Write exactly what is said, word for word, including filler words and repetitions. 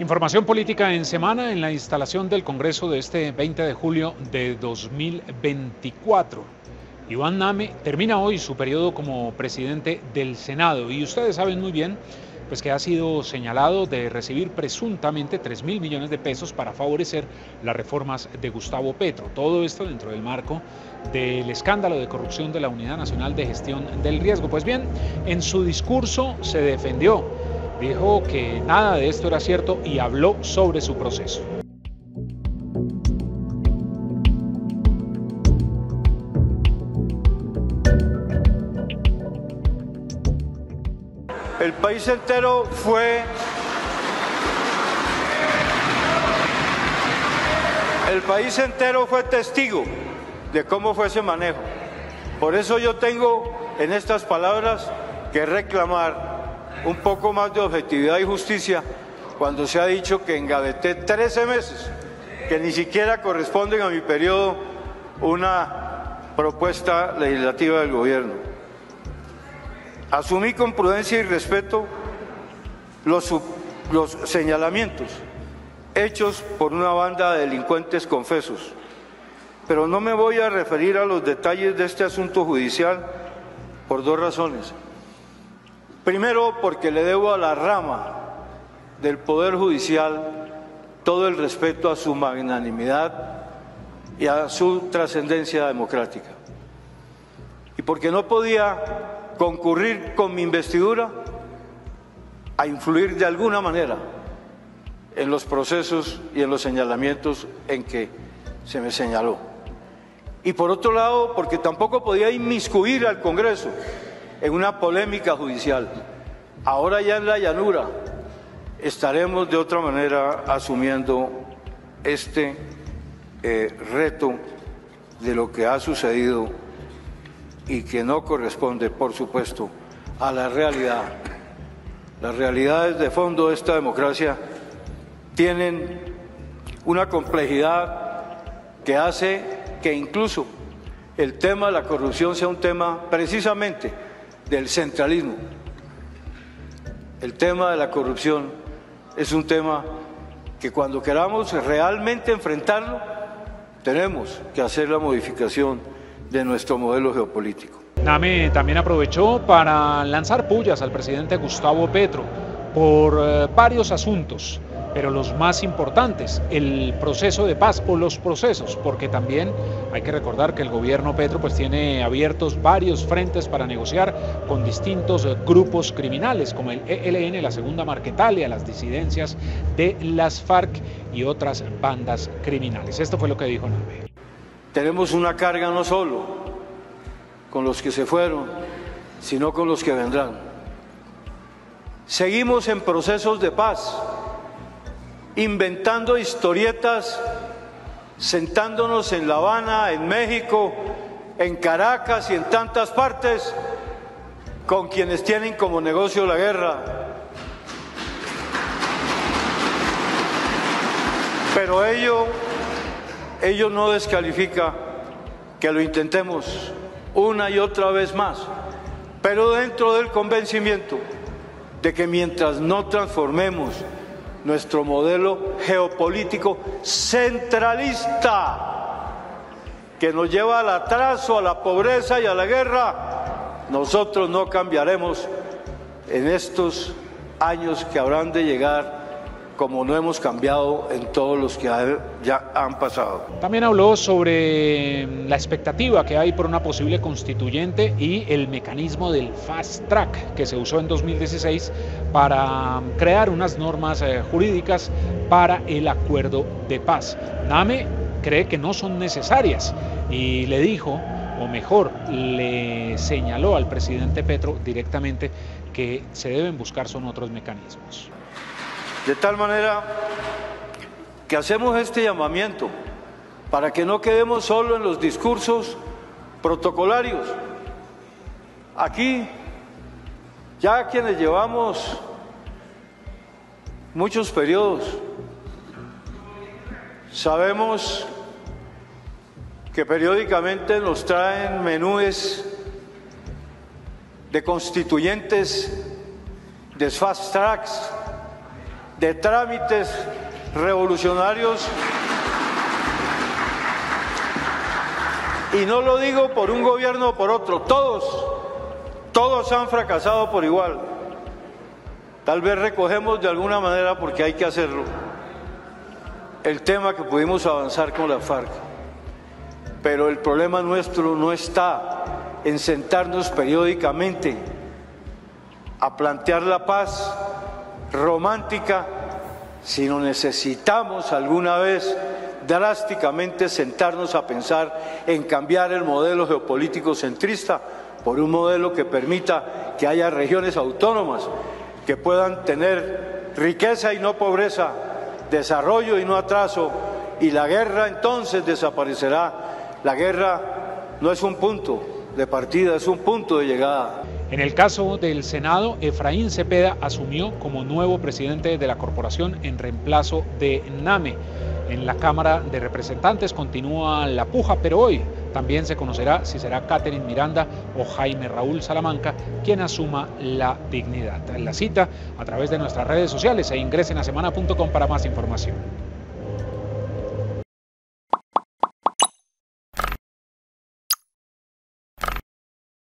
Información política en semana en la instalación del Congreso de este veinte de julio de dos mil veinticuatro. Iván Name termina hoy su periodo como presidente del Senado y ustedes saben muy bien pues que ha sido señalado de recibir presuntamente tres mil millones de pesos para favorecer las reformas de Gustavo Petro. Todo esto dentro del marco del escándalo de corrupción de la Unidad Nacional de Gestión del Riesgo. Pues bien, en su discurso se defendió, dijo que nada de esto era cierto y habló sobre su proceso. El país entero fue, el país entero fue testigo de cómo fue ese manejo. Por eso yo tengo en estas palabras que reclamar un poco más de objetividad y justicia cuando se ha dicho que engaveté trece meses, que ni siquiera corresponden a mi periodo, una propuesta legislativa del gobierno. Asumí con prudencia y respeto los, los señalamientos hechos por una banda de delincuentes confesos, pero no me voy a referir a los detalles de este asunto judicial por dos razones. Primero, porque le debo a la rama del Poder Judicial todo el respeto a su magnanimidad y a su trascendencia democrática. Y porque no podía concurrir con mi investidura a influir de alguna manera en los procesos y en los señalamientos en que se me señaló. Y por otro lado, porque tampoco podía inmiscuir al Congreso en una polémica judicial. Ahora ya en la llanura estaremos de otra manera asumiendo este eh, reto de lo que ha sucedido y que no corresponde, por supuesto, a la realidad. Las realidades de fondo de esta democracia tienen una complejidad que hace que incluso el tema de la corrupción sea un tema precisamente del centralismo. El tema de la corrupción es un tema que cuando queramos realmente enfrentarlo, tenemos que hacer la modificación de nuestro modelo geopolítico. Name también aprovechó para lanzar pullas al presidente Gustavo Petro por eh, varios asuntos, pero los más importantes, el proceso de paz o los procesos, porque también hay que recordar que el gobierno Petro pues tiene abiertos varios frentes para negociar con distintos grupos criminales como el E L N, la segunda Marquetalia, las disidencias de las FARC y otras bandas criminales. Esto fue lo que dijo Name. Tenemos una carga no solo con los que se fueron, sino con los que vendrán. Seguimos en procesos de paz, inventando historietas, sentándonos en La Habana, en México, en Caracas y en tantas partes con quienes tienen como negocio la guerra. Pero ello... Ello no descalifica que lo intentemos una y otra vez más, pero dentro del convencimiento de que mientras no transformemos nuestro modelo geopolítico centralista, que nos lleva al atraso, a la pobreza y a la guerra, nosotros no cambiaremos en estos años que habrán de llegar, como no hemos cambiado en todos los que ya han pasado. También habló sobre la expectativa que hay por una posible constituyente y el mecanismo del fast track que se usó en dos mil dieciséis para crear unas normas jurídicas para el acuerdo de paz. Name cree que no son necesarias y le dijo, o mejor, le señaló al presidente Petro directamente que se deben buscar son otros mecanismos. De tal manera que hacemos este llamamiento para que no quedemos solo en los discursos protocolarios. Aquí, ya quienes llevamos muchos periodos, sabemos que periódicamente nos traen menúes de constituyentes, de fast tracks, de trámites revolucionarios. Y no lo digo por un gobierno o por otro, todos, todos han fracasado por igual. Tal vez recogemos de alguna manera, porque hay que hacerlo, el tema que pudimos avanzar con la FARC. Pero el problema nuestro no está en sentarnos periódicamente a plantear la paz romántica, sino necesitamos alguna vez drásticamente sentarnos a pensar en cambiar el modelo geopolítico centrista por un modelo que permita que haya regiones autónomas que puedan tener riqueza y no pobreza, desarrollo y no atraso, y la guerra entonces desaparecerá. La guerra no es un punto de partida, es un punto de llegada. En el caso del Senado, Efraín Cepeda asumió como nuevo presidente de la corporación en reemplazo de Name. En la Cámara de Representantes continúa la puja, pero hoy también se conocerá si será Katherine Miranda o Jaime Raúl Salamanca quien asuma la dignidad. La cita a través de nuestras redes sociales e ingresen a semana punto com para más información.